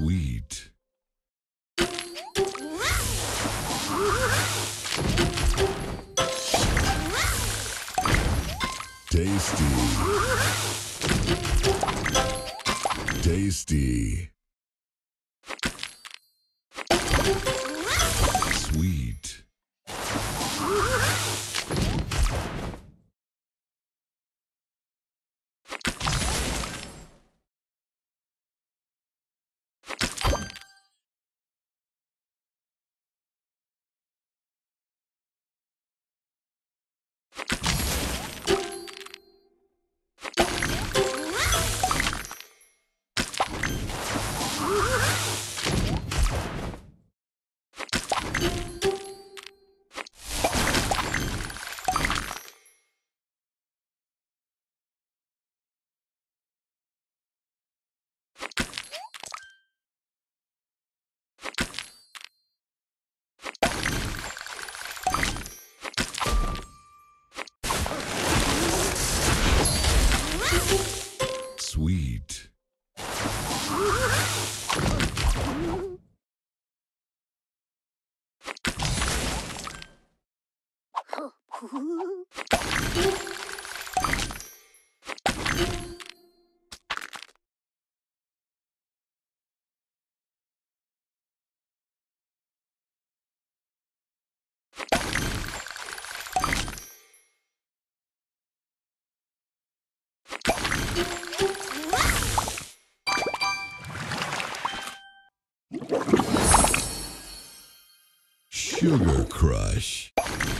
sweet. Tasty. Tasty. Sweet. Sweet. Sugar Crush.